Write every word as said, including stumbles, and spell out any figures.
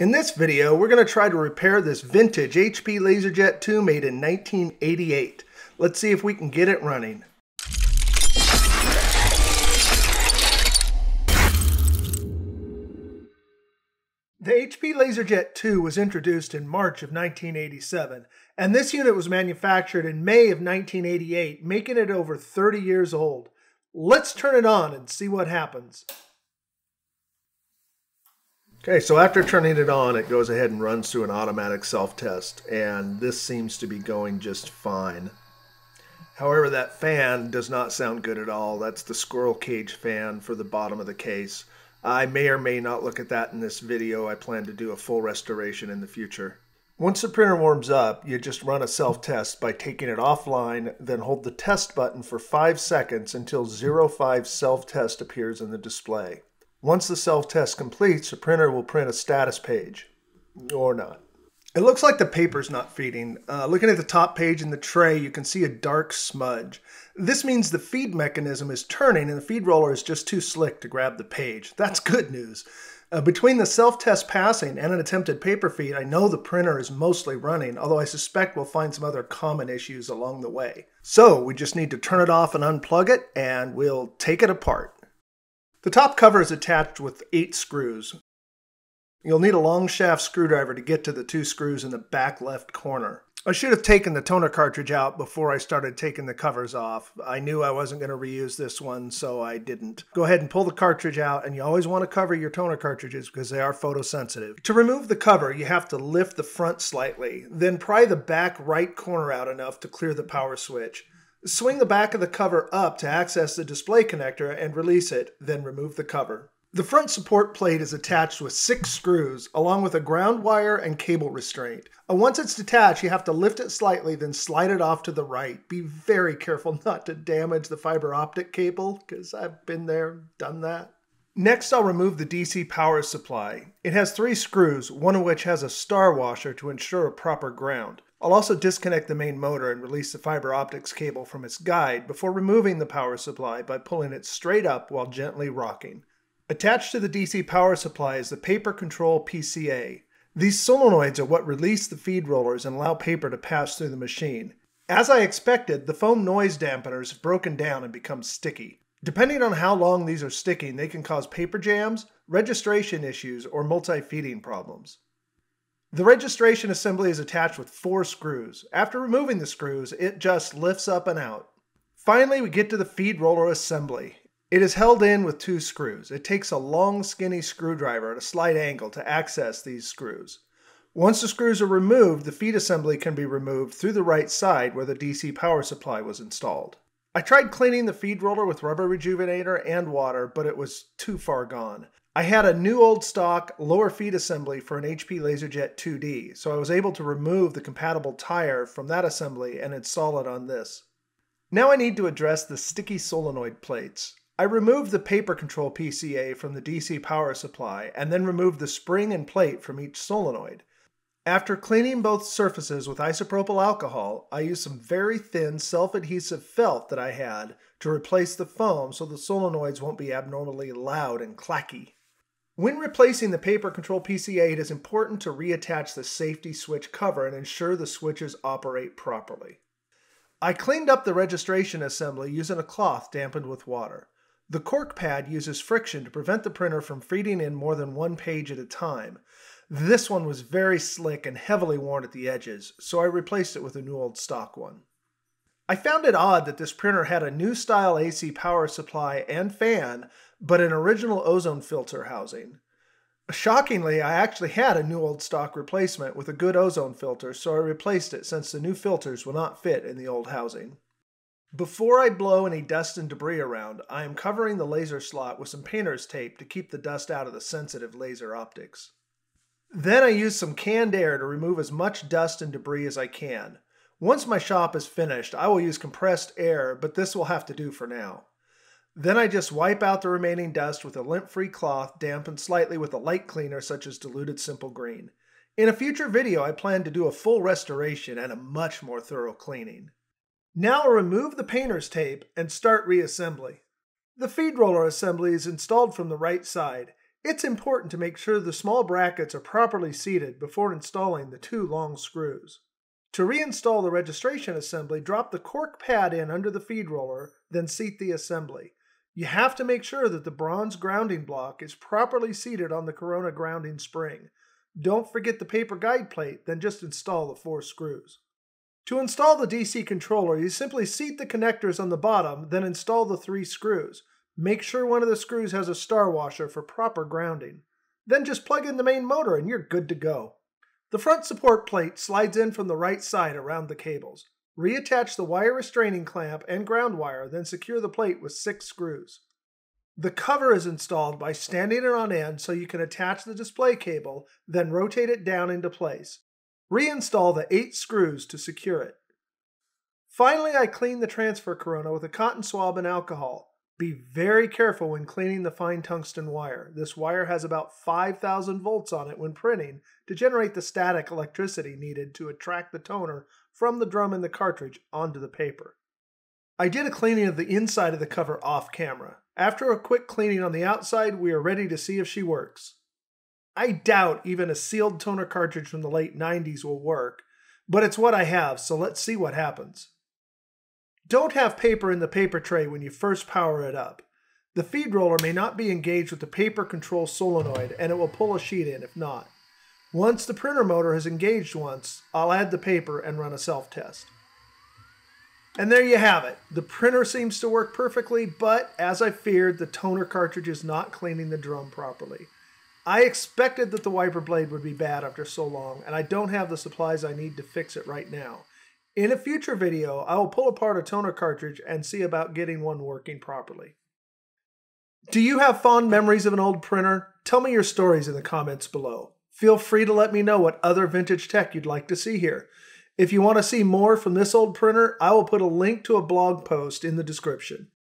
In this video, we're going to try to repair this vintage H P LaserJet two made in nineteen eighty-eight. Let's see if we can get it running. The H P LaserJet two was introduced in March of nineteen eighty-seven, and this unit was manufactured in May of nineteen eighty-eight, making it over thirty years old. Let's turn it on and see what happens. Okay, so after turning it on, it goes ahead and runs through an automatic self-test, and this seems to be going just fine. However, that fan does not sound good at all. That's the squirrel cage fan for the bottom of the case. I may or may not look at that in this video. I plan to do a full restoration in the future. Once the printer warms up, you just run a self-test by taking it offline, then hold the test button for five seconds until zero five self-test appears in the display. Once the self-test completes, the printer will print a status page. Or not. It looks like the paper's not feeding. Uh, looking at the top page in the tray, you can see a dark smudge. This means the feed mechanism is turning and the feed roller is just too slick to grab the page. That's good news. Uh, between the self-test passing and an attempted paper feed, I know the printer is mostly running, although I suspect we'll find some other common issues along the way. So we just need to turn it off and unplug it, and we'll take it apart. The top cover is attached with eight screws. You'll need a long shaft screwdriver to get to the two screws in the back left corner. I should have taken the toner cartridge out before I started taking the covers off. I knew I wasn't going to reuse this one, so I didn't. Go ahead and pull the cartridge out, and you always want to cover your toner cartridges because they are photosensitive. To remove the cover, you have to lift the front slightly, then pry the back right corner out enough to clear the power switch. Swing the back of the cover up to access the display connector and release it, then remove the cover. The front support plate is attached with six screws, along with a ground wire and cable restraint. And once it's detached, you have to lift it slightly, then slide it off to the right. Be very careful not to damage the fiber optic cable, because I've been there, done that. Next, I'll remove the D C power supply. It has three screws, one of which has a star washer to ensure a proper ground. I'll also disconnect the main motor and release the fiber optics cable from its guide before removing the power supply by pulling it straight up while gently rocking. Attached to the D C power supply is the paper control P C A. These solenoids are what release the feed rollers and allow paper to pass through the machine. As I expected, the foam noise dampeners have broken down and become sticky. Depending on how long these are sticking, they can cause paper jams, registration issues, or multi-feeding problems. The registration assembly is attached with four screws. After removing the screws, it just lifts up and out. Finally, we get to the feed roller assembly. It is held in with two screws. It takes a long, skinny screwdriver at a slight angle to access these screws. Once the screws are removed, the feed assembly can be removed through the right side where the D C power supply was installed. I tried cleaning the feed roller with rubber rejuvenator and water, but it was too far gone. I had a new old stock lower feed assembly for an H P LaserJet two D, so I was able to remove the compatible tire from that assembly and install it on this. Now I need to address the sticky solenoid plates. I removed the paper control P C A from the D C power supply and then removed the spring and plate from each solenoid. After cleaning both surfaces with isopropyl alcohol, I used some very thin self-adhesive felt that I had to replace the foam so the solenoids won't be abnormally loud and clacky. When replacing the paper control P C A, it is important to reattach the safety switch cover and ensure the switches operate properly. I cleaned up the registration assembly using a cloth dampened with water. The cork pad uses friction to prevent the printer from feeding in more than one page at a time. This one was very slick and heavily worn at the edges, so I replaced it with a new old stock one. I found it odd that this printer had a new style A C power supply and fan, but an original ozone filter housing. Shockingly, I actually had a new old stock replacement with a good ozone filter, so I replaced it since the new filters will not fit in the old housing. Before I blow any dust and debris around, I am covering the laser slot with some painter's tape to keep the dust out of the sensitive laser optics. Then I use some canned air to remove as much dust and debris as I can. Once my shop is finished, I will use compressed air, but this will have to do for now. Then I just wipe out the remaining dust with a lint-free cloth dampened slightly with a light cleaner such as diluted Simple Green. In a future video, I plan to do a full restoration and a much more thorough cleaning. Now I'll remove the painter's tape and start reassembly. The feed roller assembly is installed from the right side. It's important to make sure the small brackets are properly seated before installing the two long screws. To reinstall the registration assembly, drop the cork pad in under the feed roller, then seat the assembly. You have to make sure that the bronze grounding block is properly seated on the Corona grounding spring. Don't forget the paper guide plate, then just install the four screws. To install the D C controller, you simply seat the connectors on the bottom, then install the three screws. Make sure one of the screws has a star washer for proper grounding. Then just plug in the main motor and you're good to go. The front support plate slides in from the right side around the cables. Reattach the wire restraining clamp and ground wire, then secure the plate with six screws. The cover is installed by standing it on end so you can attach the display cable, then rotate it down into place. Reinstall the eight screws to secure it. Finally, I clean the transfer corona with a cotton swab and alcohol. Be very careful when cleaning the fine tungsten wire. This wire has about five thousand volts on it when printing to generate the static electricity needed to attract the toner from the drum and the cartridge onto the paper. I did a cleaning of the inside of the cover off camera. After a quick cleaning on the outside, we are ready to see if she works. I doubt even a sealed toner cartridge from the late nineties will work, but it's what I have, so let's see what happens. Don't have paper in the paper tray when you first power it up. The feed roller may not be engaged with the paper control solenoid, and it will pull a sheet in if not. Once the printer motor is engaged once, I'll add the paper and run a self-test. And there you have it. The printer seems to work perfectly, but as I feared, the toner cartridge is not cleaning the drum properly. I expected that the wiper blade would be bad after so long, and I don't have the supplies I need to fix it right now. In a future video, I will pull apart a toner cartridge and see about getting one working properly. Do you have fond memories of an old printer? Tell me your stories in the comments below. Feel free to let me know what other vintage tech you'd like to see here. If you want to see more from this old printer, I will put a link to a blog post in the description.